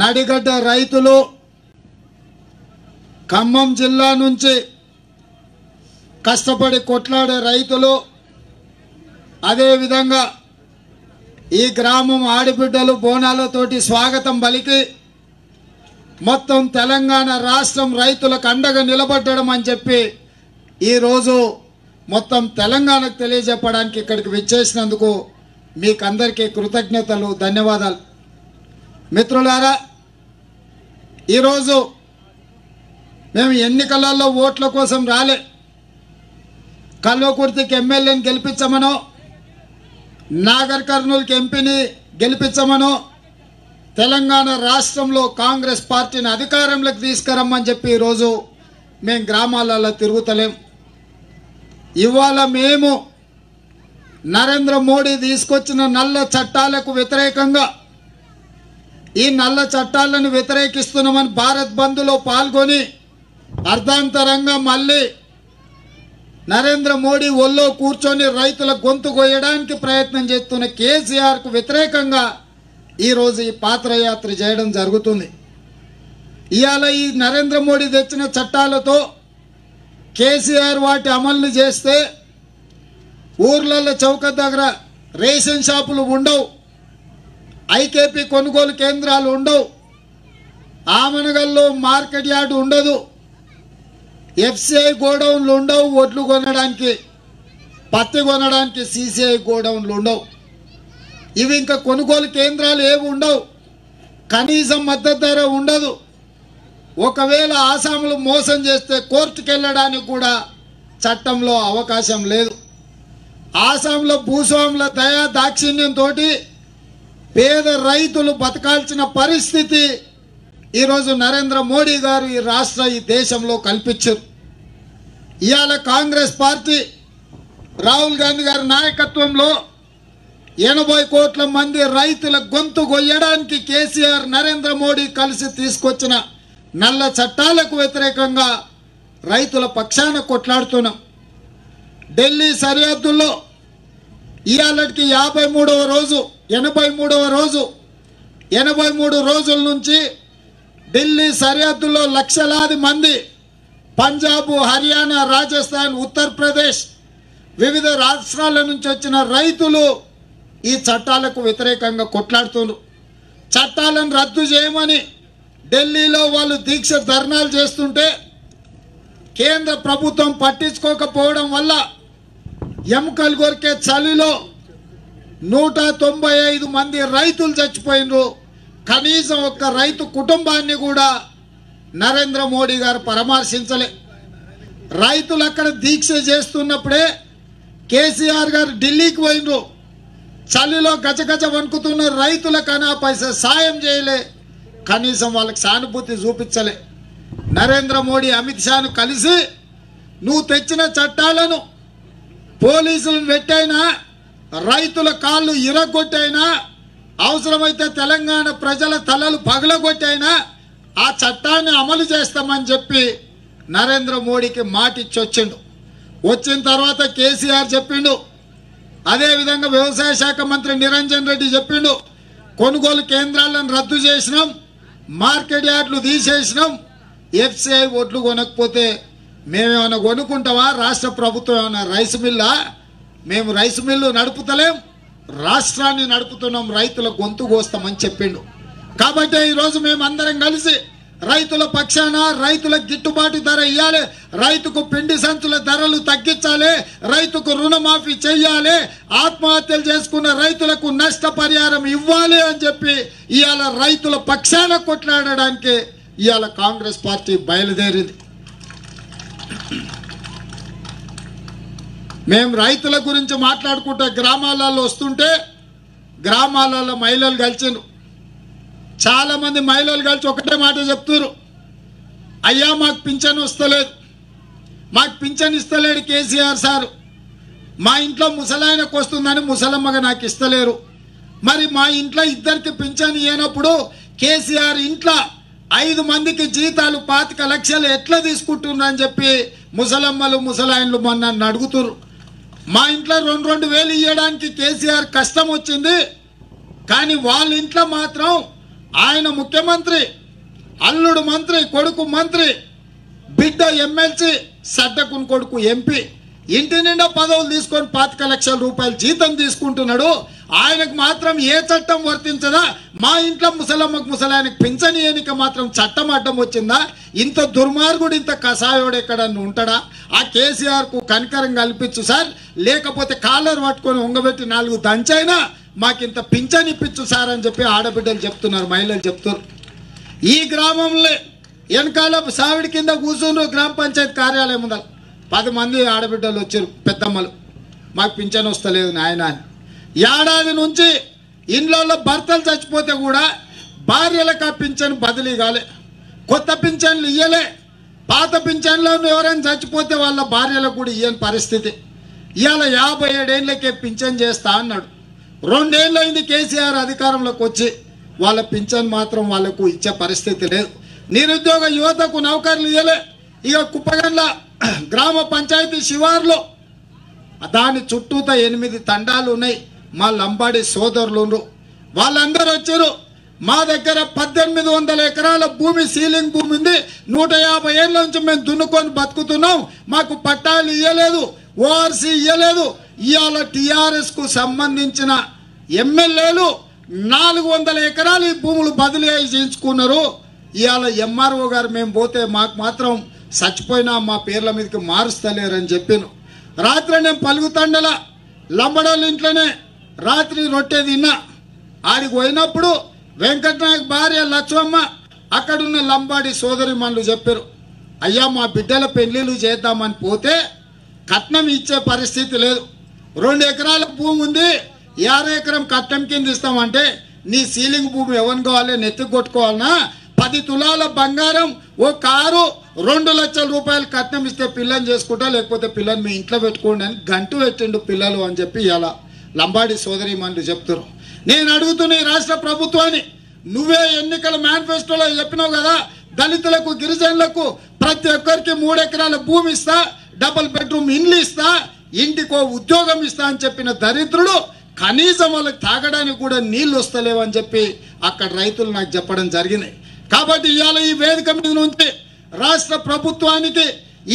నడిగడ్డ రైతులు కమ్మం జిల్లా నుంచి కష్టపడి కొట్లాడే రైతులు అదే విధంగా ఈ గ్రామం ఆడిబిడ్డలు బోనాలతోటి స్వాగతం పలికి మొత్తం తెలంగాణ రాష్ట్రం రైతులకు అండగా నిలబడడం అని చెప్పి ఈ రోజు మొత్తం తెలంగాణకు తెలియజేయడానికి ఇక్కడికి విచ్చేసినందుకు మీకందరికీ కృతజ్ఞతలు ధన్యవాదాలు మిత్రులారా ఈ రోజు మేము ఎన్నికలలో ఓట్ల కోసం రాలే కల్వకుర్తికి ఎమ్మెల్యేని గెలిపించమనో నాగర్ కర్నూలుకి ఎంపీని గెలిపించమనో తెలంగాణ రాష్ట్రంలో కాంగ్రెస్ పార్టీని అధికారంలోకి తీసుకురమ్మని చెప్పి ఈ రోజు మేము గ్రామాలలో తిరుగుతలేం ఇవాల మేము నరేంద్ర మోడీ తీసుకొచ్చిన నల్ల చట్టాలకు వ్యతిరేకంగా ఈ నల్ల చట్టాలను వ్యతిరేకిస్తున్నామని భారత్ బంద్లో పాల్గొని అర్ధాంతరంగా మళ్ళీ నరేంద్ర మోడీ ఒళ్ళో కూర్చొని రైతుల గొంతు కోయడానికి ప్రయత్నం చేస్తున్న కేసీఆర్కు వ్యతిరేకంగా ఈరోజు ఈ పాదయాత్ర చేయడం జరుగుతుంది ఇవాళ ఈ నరేంద్ర మోడీ తెచ్చిన చట్టాలతో కేసీఆర్ వాటి అమలు చేస్తే ఊర్లలో చౌక దగ్గర రేషన్ షాపులు ఉండవు ఐకేపీ కొనుగోలు కేంద్రాలు ఉండవు ఆమనగల్లో మార్కెట్ యార్డ్ ఉండదు ఎఫ్సిఐ గోడౌన్లు ఉండవు వడ్లు కొనడానికి పత్తి కొనడానికి సిసిఐ గోడౌన్లు ఉండవు ఇవి ఇంకా కొనుగోలు కేంద్రాలు ఏవి ఉండవు కనీసం మద్దతు ధర ఉండదు ఒకవేళ ఆసాములు మోసం చేస్తే కోర్టుకు వెళ్ళడానికి కూడా చట్టంలో అవకాశం లేదు ఆసాంలో భూస్వాముల దయా దాక్షిణ్యంతో పేద రైతులు బతకాల్సిన పరిస్థితి ఈరోజు నరేంద్ర మోడీ గారు ఈ రాష్ట్ర ఈ దేశంలో కల్పించారు ఇవాళ కాంగ్రెస్ పార్టీ రాహుల్ గాంధీ గారి నాయకత్వంలో 80 కోట్ల మంది రైతుల గొంతు కొయ్యడానికి కేసీఆర్ నరేంద్ర మోడీ కలిసి తీసుకొచ్చిన నల్ల చట్టాలకు వ్యతిరేకంగా రైతుల పక్షాన కొట్లాడుతున్నాం ఢిల్లీ సరిహద్దుల్లో ఇవాళకి 53వ రోజు 83వ రోజు 83 రోజుల నుంచి ఢిల్లీ సరిహద్దుల్లో లక్షలాది మంది పంజాబ్ హర్యానా రాజస్థాన్ ఉత్తరప్రదేశ్ వివిధ రాష్ట్రాల నుంచి వచ్చిన రైతులు ఈ చట్టాలకు వ్యతిరేకంగా కొట్లాడుతున్నారు చట్టాలను రద్దు చేయమని ఢిల్లీలో వాళ్ళు దీక్ష ధర్నాలు చేస్తుంటే కేంద్ర ప్రభుత్వం పట్టించుకోకపోవడం వల్ల ఎముకలు కొరికే చలిలో 195 మంది రైతులు చచ్చిపోయినరు కనీసం ఒక్క రైతు కుటుంబాన్ని కూడా నరేంద్ర మోడీ గారు పరామర్శించలే రైతులు అక్కడ దీక్ష చేస్తున్నప్పుడే కేసీఆర్ గారు ఢిల్లీకి పోయినరు చలిలో గజగజ వణుకుతున్న రైతులకు అనా పైసా సాయం చేయలే కనీసం వాళ్ళకి సానుభూతి చూపించలే నరేంద్ర మోడీ అమిత్ షాను కలిసి నువ్వు తెచ్చిన చట్టాలను పోలీసులను పెట్టైనా రైతుల కాళ్ళు ఇరగొట్టైనా అవసరమైతే తెలంగాణ ప్రజల తలలు పగలగొట్టైనా ఆ చట్టాన్ని అమలు చేస్తామని చెప్పి నరేంద్ర మోడీకి మాట ఇచ్చి వచ్చిండు వచ్చిన తర్వాత కేసీఆర్ చెప్పిండు అదేవిధంగా వ్యవసాయ శాఖ మంత్రి నిరంజన్ రెడ్డి చెప్పిండు కొనుగోలు కేంద్రాలను రద్దు చేసినాం మార్కెట్ యార్డ్లు తీసేసినాం ఎఫ్సిఐ ఓట్లు కొనకపోతే మేమేమైనా కొనుక్కుంటామా రాష్ట్ర ప్రభుత్వం ఏమైనా రైస్ మిల్లా మేము రైస్ మిల్లు నడుపుతలేం రాష్ట్రాన్ని నడుపుతున్నాం రైతుల గొంతు కోస్తామని చెప్పిండు కాబట్టి ఈరోజు మేమందరం కలిసి రైతుల పక్షాన రైతుల గిట్టుబాటు ధర ఇవ్వాలి రైతుకు పిండి సంచుల ధరలు తగ్గించాలి రైతుకు రుణమాఫీ చేయాలి ఆత్మహత్యలు చేసుకున్న రైతులకు నష్టపరిహారం ఇవ్వాలి అని చెప్పి ఇవాళ రైతుల పక్షాన కొట్లాడడానికి ఇవాళ కాంగ్రెస్ పార్టీ బయలుదేరింది మేము రైతుల గురించి మాట్లాడుకుంటే గ్రామాలలో వస్తుంటే గ్రామాలలో మహిళలు కలిసిండ్రు చాలామంది మహిళలు కలిసి ఒకటే మాట చెప్తున్నారు అయ్యా మాకు పింఛన్ వస్తలేదు మాకు పింఛన్ ఇస్తలేడు కేసీఆర్ సారు మా ఇంట్లో ముసలాయనకు వస్తుందని ముసలమ్మగా నాకు ఇస్తలేరు మరి మా ఇంట్లో ఇద్దరికి పింఛన్ ఇవ్వనప్పుడు కేసీఆర్ ఇంట్లో 5 మందికి జీతాలు 25 లక్షలు ఎట్లా తీసుకుంటున్నారని చెప్పి ముసలమ్మలు ముసలాయన్లు మొన్న అడుగుతున్నారు మా ఇంట్లో 2,000 ఇవ్వడానికి కేసీఆర్ కష్టం వచ్చింది కానీ వాళ్ళ ఇంట్లో మాత్రం ఆయన ముఖ్యమంత్రి, అల్లుడు మంత్రి, కొడుకు మంత్రి, బిడ్డ ఎమ్మెల్సీ, సడ్డకుని కొడుకు ఎంపీ, ఇంటి నిండా పదవులు తీసుకొని 25 లక్షల రూపాయలు జీతం తీసుకుంటున్నాడు. ఆయనకు మాత్రం ఏ చట్టం వర్తించదా? మా ఇంట్లో ముసలమ్మకు ముసలానికి పింఛను ఏనిక మాత్రం చట్టం అడ్డం వచ్చిందా? ఇంత దుర్మార్గుడు, ఇంత కసాయోడు ఎక్కడన్నా ఉంటాడా? ఆ కేసీఆర్కు కనికరం కల్పించు సార్, లేకపోతే కాలర్ పట్టుకొని ఉంగబెట్టి 4 దంచైనా మాకింత పింఛను ఇప్పించు సార్ అని చెప్పి ఆడబిడ్డలు చెప్తున్నారు, మహిళలు చెప్తున్నారు. ఈ గ్రామంలో వెనకాల సావిడి కింద కూర్చుండ్రు, గ్రామ పంచాయతీ కార్యాలయం ఉండాలి, 10 మంది ఆడబిడ్డలు వచ్చారు, పెద్దమ్మలు, మాకు పింఛను వస్తలేదు నాయన అని. ఏడాది నుంచి ఇండ్లలో భర్తలు చచ్చిపోతే కూడా భార్యలకు ఆ పింఛను బదిలీ కాలే, కొత్త పింఛన్లు ఇయ్యలే, పాత పింఛన్లో ఎవరైనా చచ్చిపోతే వాళ్ళ భార్యలకు కూడా ఇయ్యని పరిస్థితి. ఇవాళ 57 ఏళ్ళకే పింఛను చేస్తా అన్నాడు, 2 ఏళ్ళు అయింది కేసీఆర్ అధికారంలోకి వచ్చి, వాళ్ళ పింఛను మాత్రం వాళ్ళకు ఇచ్చే పరిస్థితి లేదు. నిరుద్యోగ యువతకు నౌకర్లు ఇయ్యలే. ఇక కుప్పగండ్ల గ్రామ పంచాయతీ శివార్లో దాని చుట్టూత 8 తండాలు ఉన్నాయి, మా లంబాడి సోదరులు వాళ్ళందరూ వచ్చారు. మా దగ్గర 1800 ఎకరాల భూమి, సీలింగ్ భూమి ఉంది, 150 ఏళ్ళ నుంచి మేము దున్నుకొని బతుకుతున్నాం, మాకు పట్టాలు ఇవ్వలేదు, ఓఆర్సీ ఇవ్వలేదు. ఇవాళ టీఆర్ఎస్కు సంబంధించిన ఎమ్మెల్యేలు 400 ఎకరాలు ఈ భూములు బదిలీ చేయించుకున్నారు. ఇవాళ ఎంఆర్ఓ గారు మేము పోతే మాకు మాత్రం చచ్చిపోయినా మా పేర్ల మీదకి మారుస్తలేరని చెప్పాను. రాత్రి నేను పలుగుతండల లంబడోళ్ళ ఇంట్లోనే రాత్రి రొట్టె తిన్నా. ఆడికి పోయినప్పుడు వెంకటనాయక్ భార్య లక్ష్మమ్మ అక్కడున్న లంబాడి సోదరి మనులు చెప్పారు, అయ్యా మా బిడ్డల పెళ్ళిళ్ళు చేద్దామని పోతే కట్నం ఇచ్చే పరిస్థితి లేదు, 2 ఎకరాల భూమి ఉంది, 1/2 ఎకరం కట్నం కింద ఇస్తామంటే నీ సీలింగ్ భూమి ఎవరిని కావాలి, నెత్తికి కొట్టుకోవాలన్నా? 10 తులాల బంగారం, ఓ కారు, 2 లక్షల రూపాయలు కట్నం ఇస్తే పిల్లని చేసుకుంటా, లేకపోతే పిల్లని మీ ఇంట్లో పెట్టుకోండి అని గంటు పెట్టిండు పిల్లలు అని చెప్పి ఇలా లంబాడి సోదరి మనులు చెప్తారు. నేను అడుగుతున్న ఈ రాష్ట్ర ప్రభుత్వాన్ని, నువ్వే ఎన్నికల మేనిఫెస్టోలో చెప్పినావు కదా, దళితులకు, గిరిజనులకు ప్రతి ఒక్కరికి 3 ఎకరాల భూమి ఇస్తా, 2 బెడ్రూమ్ ఇండ్లు ఇస్తా, ఇంటికో ఉద్యోగం ఇస్తా అని చెప్పిన దరిద్రుడు కనీసం వాళ్ళకి తాగడానికి కూడా నీళ్ళు వస్తలేవు అని చెప్పి అక్కడ రైతులు నాకు చెప్పడం జరిగింది. కాబట్టి ఇవాళ ఈ వేదిక మీద నుంచి రాష్ట్ర ప్రభుత్వానికి,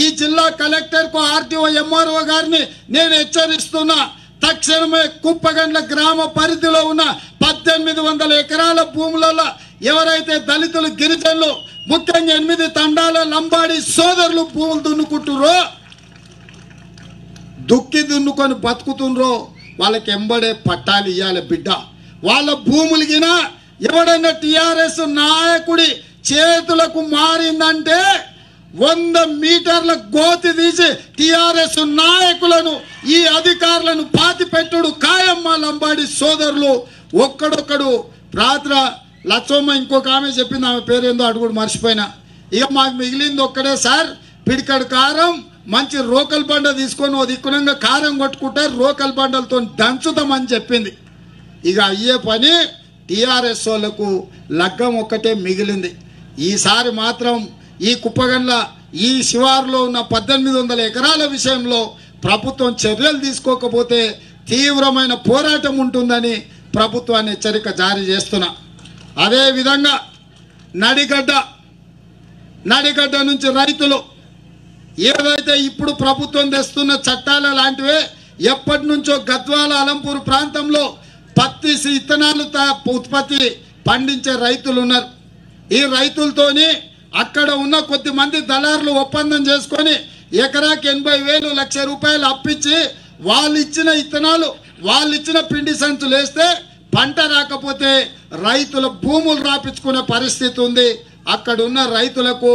ఈ జిల్లా కలెక్టర్కు, ఆర్టీఓ, ఎంఆర్ఓ గారిని నేను హెచ్చరిస్తున్నా, తక్షణమే కుప్పగండ్ల గ్రామ పరిధిలో ఉన్న 1800 ఎకరాల భూములలో ఎవరైతే దళితులు, గిరిజనులు, ముఖ్యంగా 8 తండాల లంబాడి సోదరులు భూములు దున్నుకుంటుర్రో, దుక్కి దున్నుకొని బతుకుతుండ్రో వాళ్ళకి ఎంబడే పట్టాలు ఇవ్వాలి బిడ్డ. వాళ్ళ భూములుగినా ఎవడైనా టిఆర్ఎస్ నాయకుడి చేతులకు మారిందంటే 100 మీటర్ల గోతి తీసి టిఆర్ఎస్ నాయకులను, ఈ అధికారులను పాతి పెట్టుడు ఖాయమ్మ లంబాడి సోదరులు. ఒక్కడొక్కడు రాత్ర లచ్చమ్మ ఇంకొక ఆమె చెప్పింది, ఆమె పేరేందో అడుగుడు మర్చిపోయినా. ఇక మాకు మిగిలింది ఒక్కడే సార్, పిడికడు కారం, మంచి రోకల్ బండ తీసుకొని ఓ దిక్కునంగా కారం కొట్టుకుంటారు, రోకల్ బండలతో దంచుతామని చెప్పింది. ఇక అయ్యే పని టీఆర్ఎస్ వాళ్ళకు లగ్గం ఒక్కటే మిగిలింది. ఈసారి మాత్రం ఈ కుప్పగండ్ల ఈ శివారులో ఉన్న 1800 ఎకరాల విషయంలో ప్రభుత్వం చర్యలు తీసుకోకపోతే తీవ్రమైన పోరాటం ఉంటుందని ప్రభుత్వాన్ని హెచ్చరిక జారీ చేస్తున్నా. అదేవిధంగా నడిగడ్డ నుంచి రైతులు ఏదైతే ఇప్పుడు ప్రభుత్వం తెస్తున్న చట్టాల లాంటివే ఎప్పటి నుంచో గద్వాల, అలంపూర్ ప్రాంతంలో పత్తి విత్తనాలు ఉత్పత్తి పండించే రైతులు ఉన్నారు. ఈ రైతులతోని అక్కడ ఉన్న కొద్ది మంది దళారులు ఒప్పందం చేసుకొని ఎకరాకి 80,000, 1,00,000 రూపాయలు అప్పించి వాళ్ళు ఇచ్చిన విత్తనాలు, వాళ్ళు ఇచ్చిన పిండి సంచులు వేస్తే పంట రాకపోతే రైతుల భూములు రాపించుకునే పరిస్థితి ఉంది. అక్కడున్న రైతులకు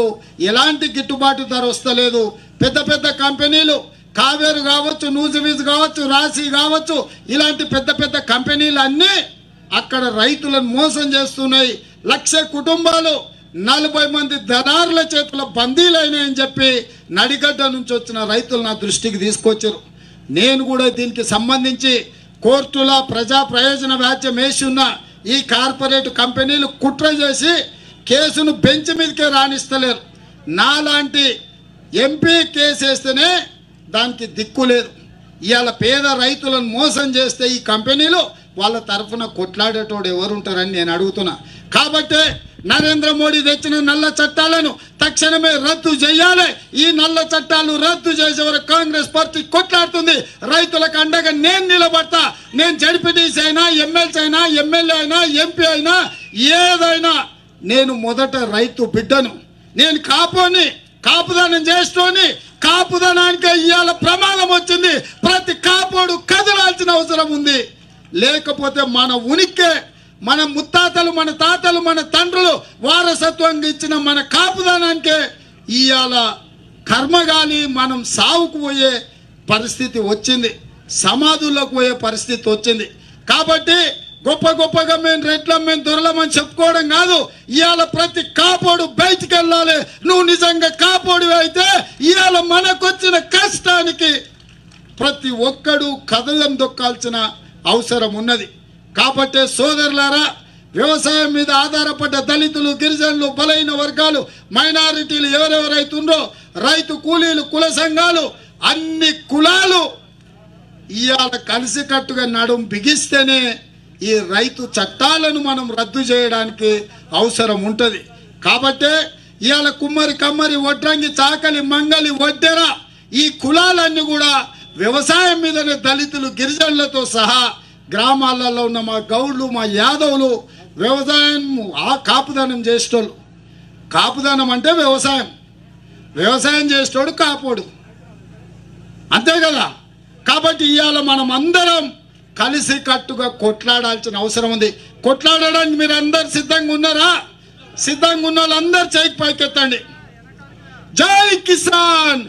ఎలాంటి గిట్టుబాటు ధర వస్తలేదు. పెద్ద పెద్ద కంపెనీలు, కావేరు కావచ్చు, నూజివీజ్ కావచ్చు, రాశి కావచ్చు, ఇలాంటి పెద్ద పెద్ద కంపెనీలు అన్నీ అక్కడ రైతులను మోసం చేస్తున్నాయి. 1,00,000 కుటుంబాలు 40 మంది దళారుల చేతుల బందీలైనాయని చెప్పి నడిగడ్డ నుంచి వచ్చిన రైతులు నా దృష్టికి తీసుకొచ్చారు. నేను కూడా దీనికి సంబంధించి కోర్టుల ప్రజా ప్రయోజన వ్యాజ్యం వేసి ఉన్న ఈ కార్పొరేట్ కంపెనీలు కుట్ర చేసి కేసును బెంచ్ మీదకే రాణిస్తలేరు. నాలాంటి ఎంపీ కేసు వేస్తేనే దానికి దిక్కు లేదు. ఇవాళ పేద రైతులను మోసం చేస్తే ఈ కంపెనీలు వాళ్ళ తరఫున కొట్లాడేటోడు ఎవరుంటారని నేను అడుగుతున్నా. కాబట్టి నరేంద్ర మోడీ తెచ్చిన నల్ల చట్టాలను తక్షణమే రద్దు చేయాలి। ఈ నల్ల చట్టాలను రద్దు చేసే వరకు కాంగ్రెస్ పార్టీ కొట్లాడుతుంది। రైతులకు అండగా నేను నిలబడతా। నేను జెడ్పీటీసీ అయినా ఎమ్మెల్సీ అయినా ఎమ్మెల్యే అయినా ఎంపీ అయినా ఏదైనా నేను మొదట రైతు బిడ్డను। నేను కాపుని, కాపుదనం చేస్తోని, కాపుదనానికి ఇయాల ప్రమాదం వచ్చింది। ప్రతి కాపోడు కదలాల్సిన అవసరం ఉంది। లేకపోతే మన ఉనికే మన ముత్తాతలు మన తాతలు మన తండ్రులు వారసత్వంగా ఇచ్చిన మన కాపుదనానికి ఇయాల కర్మగాలి మనం సావుకు పోయే పరిస్థితి వచ్చింది। సమాధుల్లోకి పోయే పరిస్థితి వచ్చింది। కాబట్టి గొప్ప గొప్పగా మేము రెట్లం మేము దొరలమని చెప్పుకోవడం కాదు। ఇవాళ ప్రతి కాపోడు బయటికి వెళ్ళాలి। నువ్వు నిజంగా కాపోడు అయితే ఇవాళ మనకొచ్చిన కష్టానికి ప్రతి ఒక్కడు కదలం దొక్కాల్సిన అవసరం ఉన్నది। కాబట్టి సోదరులారా, వ్యవసాయం మీద ఆధారపడ్డ దళితులు, గిరిజనులు, బలహీన వర్గాలు, మైనారిటీలు ఎవరెవరైతుండో, రైతు కూలీలు, కుల సంఘాలు, అన్ని కులాలు ఇవాళ కలిసికట్టుగా నడుం బిగిస్తేనే ఈ రైతు చట్టాలను మనం రద్దు చేయడానికి అవసరం ఉంటుంది। కాబట్టి ఇవాళ కుమ్మరి, కమ్మరి, వడ్రంగి, చాకలి, మంగలి, వడ్డెర ఈ కులాలన్నీ కూడా వ్యవసాయం మీదనే దళితులు గిరిజనులతో సహా గ్రామాలలో ఉన్న మా గౌడ్లు మా యాదవులు వ్యవసాయం కాపుదనం చేసేటోళ్ళు। కాపుదనం అంటే వ్యవసాయం, వ్యవసాయం చేసేటోడు కాపోడు, అంతే కదా। కాబట్టి ఇవాళ మనం అందరం కలిసి కట్టుగా కొట్లాడాల్సిన అవసరం ఉంది। కొట్లాడడానికి మీరు అందరు సిద్ధంగా ఉన్నారా? సిద్ధంగా ఉన్న వాళ్ళందరూ చేయికి పైకెత్తండి। జై కిసాన్।